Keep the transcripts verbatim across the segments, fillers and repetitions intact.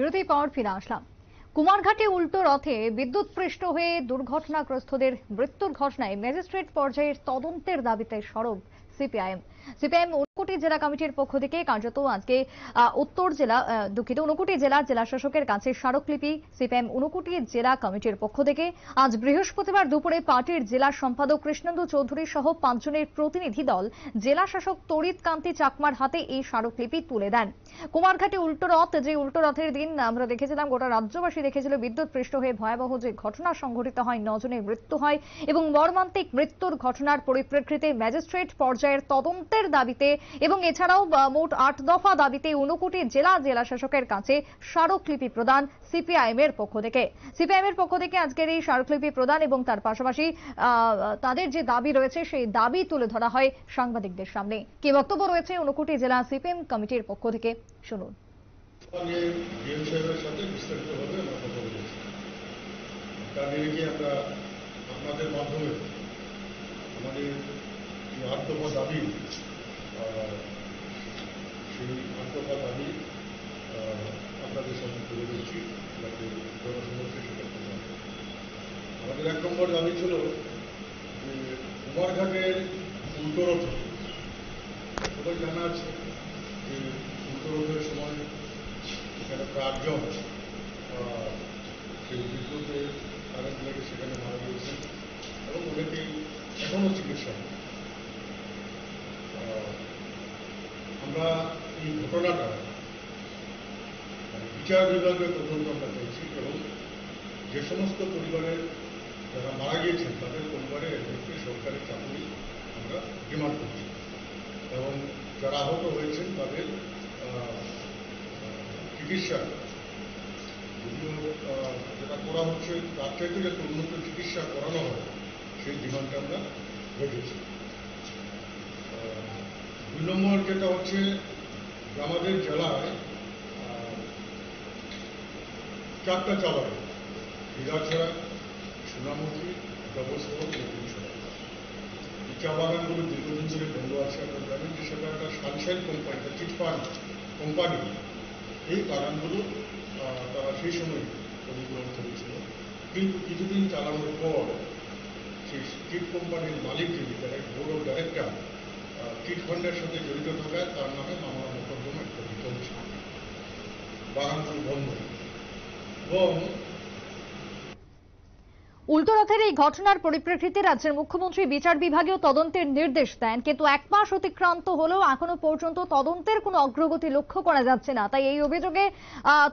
বিরতির পর ফিরে আসলাম। কুমারঘাটে উল্টো রথে বিদ্যুৎস্পৃষ্ট হয়ে দুর্ঘটনাগ্রস্তদের মৃত্যুর ঘটনায় ম্যাজিস্ট্রেট পর্যায়ের তদন্তের দাবিতে সরব সিপিআইএম। সিপিএম ऊनकोटी जिला कमिटीर पक्ष थेके कार्यत आजके उत्तर जिला दुखित ऊनकोटी जिला जिला शासकेर काछे स्मारकलिपि। सीपीएम ऊनकोटी जिला कमिटीर पक्ष थेके आज बृहस्पतिवार दुपुरे पार्टीर जिला सम्पादक कृष्णेन्दु चौधुरी सह पांच जनेर प्रतिनिधि दल जिला शासक तरित कांति चाकमार हाते एई स्मारकलिपि तुले देन। कुमारघाटे उल्टो रथ जे उल्टो रथेर दिन आमरा देखेछिलाम गोटा राज्यवासी देखेछिलो विद्युत्स्पृष्ट हये भयाबह जे घटना संघटित हय नौजनेर मृत्यु हय एबं मर्मान्तिक मृत्युर घटनार परिप्रेक्षिते मैजिस्ट्रेट पर्यायर तदन्त দাবিতে এবং এছাড়াও মোট আট দফা দাবিতে ऊनकोटी জেলা জেলা শাসকের কাছে স্মারকলিপি প্রদান সিপিআইএম এর পক্ষ থেকে। সিপিআইএম এর পক্ষ থেকে আজকের এই স্মারকলিপি প্রদান এবং তার পাশাপাশি তাদের যে দাবি রয়েছে সেই দাবি তুলে ধরা হয় সাংবাদিকদের সামনে। কি বক্তব্য রয়েছে ऊनकोटी জেলা সিপিএম কমিটির পক্ষ থেকে শুনুন। সেই আন্তঃপা দাবি আপনাদের সামনে তুলে ধরছি যাতে জনসমক্ষে সেটা প্রচার। আমাদের এক নম্বর দাবি ছিল যে কুমারঘাটের উল্টোরথ, সবাই জানা আছে যে উল্টোরথের সময় সেখানে প্রায় আটজন সেই বিদ্যুতে কারেন্ট লেগে সেখানে মারা গিয়েছেন এবং অনেকেই এখনও চিকিৎসা। আমরা এই ঘটনাটা বিচার বিভাগের তদন্ত আমরা চাইছি এবং যে সমস্ত পরিবারের যারা মারা গিয়েছেন তাদের পরিবারের একটি সরকারি চাকরি আমরা ডিমান্ড করছি এবং যারা আহত হয়েছেন তাদের চিকিৎসা যদিও যেটা করা হচ্ছে তার চাইতে যাতে উন্নত চিকিৎসা করানো হয় সেই ডিমান্ডটা আমরা রেখেছি। দুই নম্বর যেটা হচ্ছে আমাদের জেলায় চারটা চালায় বিরাছড়া, সোনামুখী, ব্যবস্থা এই চা বাগানগুলো দীর্ঘদিন ধরে বন্ধ আছে। আমরা জানেন যে সেটা একটা সানশাইন কোম্পানি, একটা চিটফান্ড কোম্পানি, এই বাগানগুলো তারা সেই সময় পরিগ্রহণ করেছিল। কিন্তু কিছুদিন চালানোর পর সেই চিট কোম্পানির মালিক যিনি ডাইরেক্ট বড় ডাইরেক্টর চিট ফান্ডের সাথে জড়িত থাকায় তার নামে মামলা মোকদ্দমা ইত্যাদি চলছে, বাগানগুলো বন্ধ এবং উল্টো রথের এই ঘটনার পরিপ্রেক্ষিতে রাজ্যের মুখ্যমন্ত্রী বিচার বিভাগীয় তদন্তের নির্দেশ দেন। কিন্তু এক মাস অতিক্রান্ত হলেও এখনো পর্যন্ত তদন্তের কোনো অগ্রগতি লক্ষ্য করা যাচ্ছে না। তাই এই অভিযোগে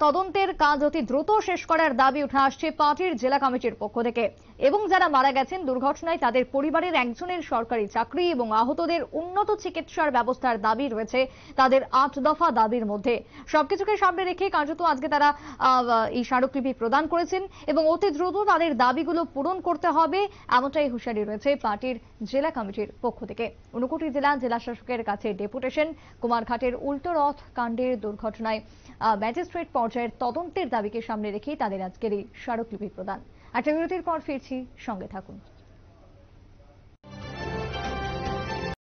তদন্তের কাজ অতি দ্রুত শেষ করার দাবি উঠে আসছে পার্টির জেলা কমিটির পক্ষ থেকে এবং যারা মারা গেছেন দুর্ঘটনায় তাদের পরিবারের একজনের সরকারি চাকরি এবং আহতদের উন্নত চিকিৎসার ব্যবস্থার দাবি রয়েছে তাদের আট দফা দাবির মধ্যে। সবকিছুকে সামনে রেখে কার্যত আজকে তারা এই স্মারকলিপি প্রদান করেছেন এবং অতি দ্রুত তাদের দাবিগুলো পূরণ করতে হবে এমনটাই হুঁশিয়ারি রয়েছে পার্টির জেলা কমিটির পক্ষ থেকে। ऊनकोटी জেলা জেলা শাসকের কাছে ডেপুটেশন। কুমারঘাটের উল্টো রথ কাণ্ডের দুর্ঘটনায় ম্যাজিস্ট্রেট পর্যায়ের তদন্তের দাবিকে সামনে রেখে তাদের আজকের এই স্মারকলিপি প্রদান। একটা বিরতির পর ফিরছি, সঙ্গে থাকুন।